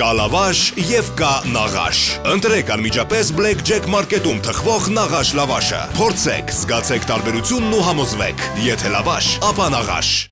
Կա լավաշ և կա նաղաշ։ Ընտրեք անմիջապես BlackJack Market-ում թխվող նաղաշ լավաշը։ Փորձեք, զգացեք տարբերությունն ու համոզվեք, եթե լավաշ, ապա նաղաշ։